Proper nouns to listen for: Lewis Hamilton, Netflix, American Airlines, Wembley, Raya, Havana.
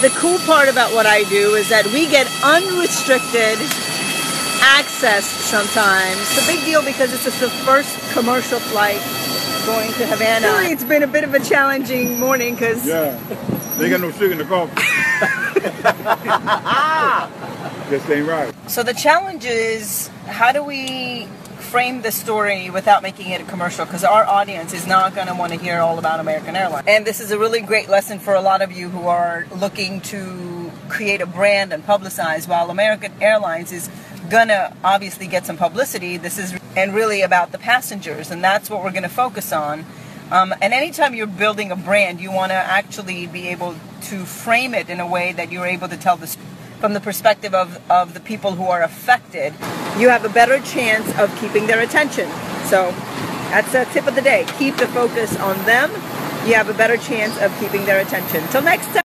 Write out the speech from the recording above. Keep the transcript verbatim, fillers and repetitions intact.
the cool part about what I do is that we get unrestricted access sometimes. It's a big deal because it's the first commercial flight going to Havana. Really, it's been a bit of a challenging morning because... Yeah, they got no sugar in the coffee. This ain't right. So the challenge is, how do we frame the story without making it a commercial, because our audience is not going to want to hear all about American Airlines. And this is a really great lesson for a lot of you who are looking to create a brand and publicize. While American Airlines is going to obviously get some publicity, this is and really about the passengers, and that's what we're going to focus on. Um, and anytime you're building a brand, you want to actually be able to frame it in a way that you're able to tell the story from the perspective of, of the people who are affected. You have a better chance of keeping their attention. So that's the tip of the day. Keep the focus on them. You have a better chance of keeping their attention. Till next time.